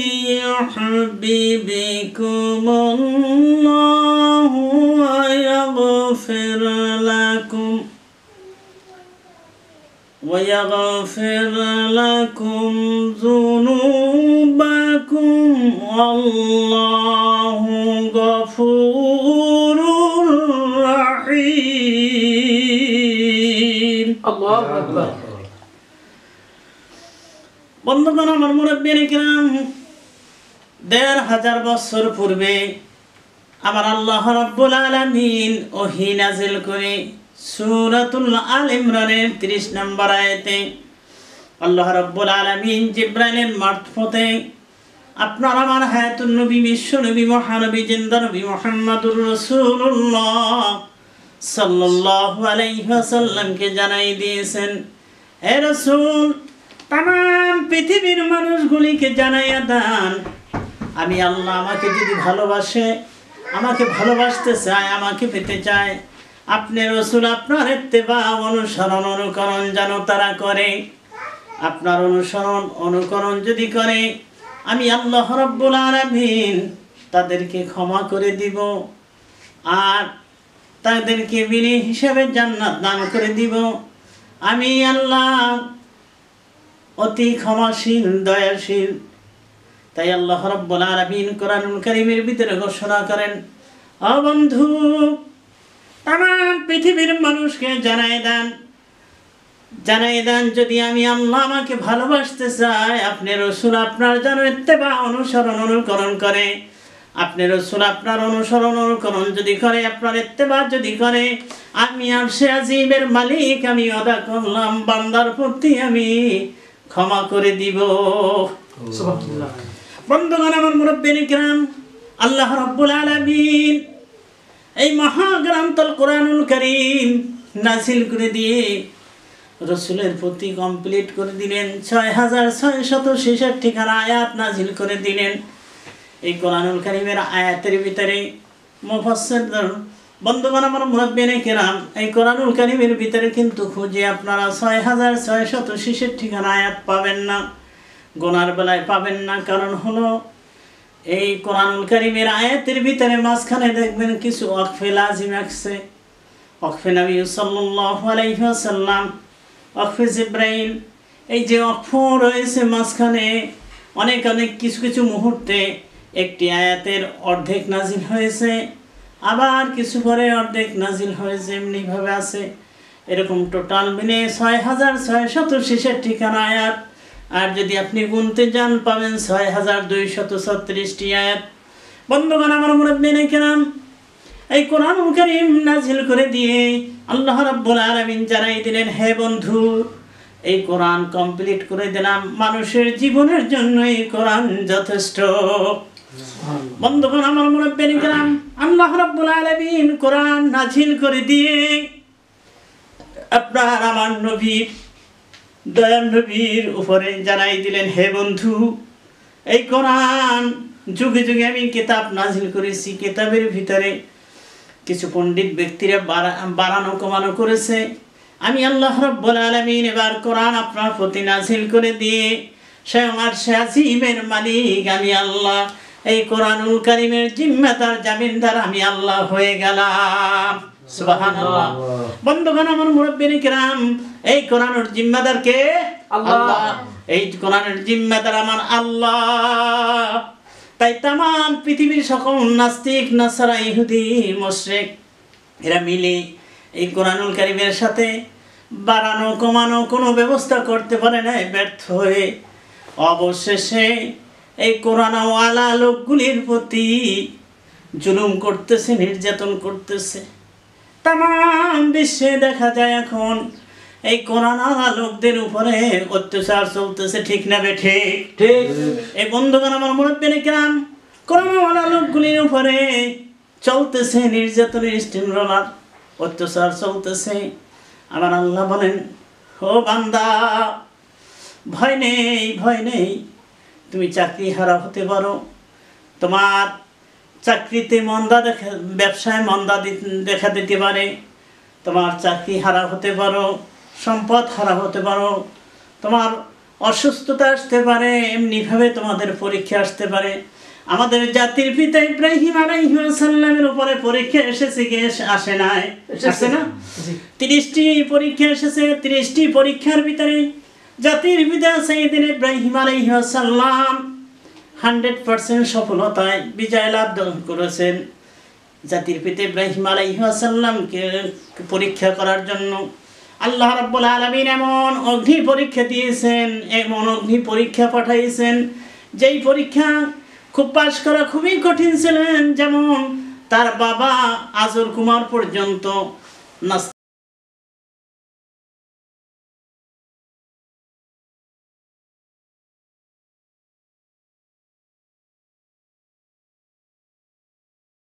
يحببكم الله ويغفر لكم ذنوبكم والله غفور رحيم. الله أكبر. বন্ধুগণ, আমার মুরব্বিয়ান کرام ১০০০ বছর পূর্বে আমার আল্লাহ রাব্বুল আলামিন ওহী নাযিল করে সূরাতুল আল ইমরানের ৩০ নম্বর আয়াতে আল্লাহ রাব্বুল আলামিন জিবরাইলের মারফতে আপনার আমার হায়াতুন নবী বিশ্বনবী মহানবী জিন্দানবী মুহাম্মাদুর রাসূলুল্লাহ সাল্লাল্লাহু আলাইহি ওয়াসাল্লামকে জানাই দিয়েছেন, হে রাসূল तमाम পৃথিবীর মানুষগুলিকে জানাইয়া দান আমি আল্লাহ আমাকে যদি ভালোবাসে, আমাকে ভালোবাসতে চায়, আমাকে পেতে চায়, আপনি রাসূল আপনার ইত্তেবা অনুসরণ যেন তারা করে। আপনার অনুকরণ যদি করে আমি আল্লাহ রাব্বুল আলামিন তাদেরকে ক্ষমা করে দিব আর তাদেরকে বিনা হিসাবে জান্নাত দান করে দিব। আমি আল্লাহ অতি ক্ষমাশীল, দয়াশীল। তাই আল্লাহ রাব্বুল আলামিন কুরআনুল কারীমের ভিতরে ঘোষণা করেন, ও বন্ধু तमाम পৃথিবীর মানুষকে জানাই দেন যদি আমি আল্লাহ আমাকে ভালোবাসতে চাই, আপনি রাসূল আপনার যেন ইত্তেবা অনুসরণ করে। আপনি রাসূল আপনার অনুসরণ যদি করে, আপনার ইত্তেবা যদি করে, আমি আরশে আজিমের মালিক আমি ওয়াদা করলাম বান্দার প্রতি আমি ক্ষমা করে দিব। সুবহানাল্লাহ। বন্ধুগণ, আমার মুরব্বিয়ান کرام, আল্লাহ রাব্বুল আলামিন এই মহাগ্রন্থ কুরআনুল কারীম নাযিল করে দিয়ে রাসূলের প্রতি কমপ্লিট করে দিলেন ৬৬৬৬ আয়াত নাযিল করে দিলেন। এই কুরআনুল কারীমের আয়াতের ভিতরে মুফাসসিরগণ, বন্ধুগণ আমার মুরব্বিয়ান کرام, এই কুরআনুল কারীমের ভিতরে কিন্তু খুঁজে আপনারা ৬৬৬৬ আয়াত পাবেন না, গোনার বেলায় পাবেন না। কারণ হলো এই কুরআনুল কারীমের আয়াতের ভিতরে মাঝখানে দেখবেন কিছু ওয়াকফে লাজিম আছে, ওয়াকফে নবী সাল্লাল্লাহু আলাইহি ওয়াসাল্লাম, ওয়াকফে জিবরাইল, এই যে ওয়াকফ রয়েছে মাঝখানে অনেক কিছু মুহূর্তে একটি আয়াতের অর্ধেক নাজিল হয়েছে, আবার কিছু পরে অর্ধেক নাজিল হয়েছে, এমনিভাবে আছে। এরকম টোটাল মিলে ৬৬৬৬ আয়াত। আর যদি আপনি গুনতে যান পাবেন ৬২৩৬টি আয়াত। বন্ধুগণ, আমার মুরব্বিয়ান کرام, এই কুরআনুল কারীম নাযিল করে দিয়ে আল্লাহ রাব্বুল আলামিন জানাই দিলেন, হে বন্ধু এই কোরআন কমপ্লিট করে দিলাম, মানুষের জীবনের জন্য এই কোরআন যথেষ্ট। বন্ধুগণ, আমার মুরব্বিয়ান کرام, আল্লাহ রাব্বুল আলামিন কোরআন নাযিল করে দিয়ে আপনার আমার নবী দয়াল নবীর উপরে জানাই দিলেন, হে বন্ধু এই কোরআন যুগে যুগে আমি কিতাব নাযিল করেছি, কিতাবের ভিতরে কিছু পণ্ডিত ব্যক্তিরা বাড়ানো কমানো করেছে, আমি আল্লাহ রাব্বুল আলামিন এবার কোরআন আপনার প্রতি নাযিল করে দিয়ে স্বয়ং আরশে আজিমের মালিক আমি আল্লাহ এই কোরআনুল কারীমের জিম্মাদার, জামিনদার আমি আল্লাহ হয়ে গেলাম। সুবহানাল্লাহ। বন্ধুগণ, আমার মুরব্বিয়ান کرام, এই কোরআনের জিম্মাদার কে? আল্লাহ। এই কোরআনের জিম্মাদার আমার আল্লাহ। তাই तमाम পৃথিবীর সকল নাস্তিক, নাসারা, ইহুদি, মুশরিক এরা মিলে এই কোরআনুল কারীমের সাথে বাড়ানো কমানো কোনো ব্যবস্থা করতে পারে না, ব্যর্থ হয়ে অবশেষে এই কোরআনওয়ালা লোকগুলির প্রতি জুলুম করতেছে, নির্যাতন করতেছে। তাম বিশ্বে দেখা যায় এখন এই করোনা লোকদের উপরে অত্যাচার চলতেছে, ঠিক না বে? ঠিক ঠিক। এই বন্ধুগণ, আমার মুরব্বিয়ান کرام, করোনা লোকগুলির উপরে চলতেছে নির্যাতনের স্টিম রোলার, অত্যাচার চলতেছে। আমার আল্লাহ বলেন, ও বান্দা ভয় নেই, ভয় নেই, তুমি চাকরি হারা হতে পারো, তোমার চাকরিতে মন্দা দেখা, ব্যবসায় মন্দা দেখা দিতে পারে, তোমার চাকরি হারা হতে পারো, সম্পদ হারা হতে পারো, তোমার অসুস্থতা আসতে পারে, এমনিভাবে তোমাদের পরীক্ষা আসতে পারে। আমাদের জাতির পিতা ইব্রাহিম আলাইহিস সালামের উপরে পরীক্ষা এসেছে কি আসে নাই? আসে না? ৩০টি পরীক্ষা এসেছে। ৩০টি পরীক্ষার ভিতরে জাতির পিতা সাইয়েদনা ইব্রাহিম আলাইহিস সালাম 100% সফলতায় বিজয় লাভ করেছেন। জাতির পিতা ইব্রাহিম আলাইহিস সালামকে পরীক্ষা করার জন্য আল্লাহ রাব্বুল আলামিন এমন অগ্নি পরীক্ষা দিয়েছেন, এমন অগ্নি পরীক্ষা পাঠাইছেন যেই পরীক্ষা খুব পাশ করা খুবই কঠিন ছিলেন। যেমন তার বাবা আজর কুমার পর্যন্ত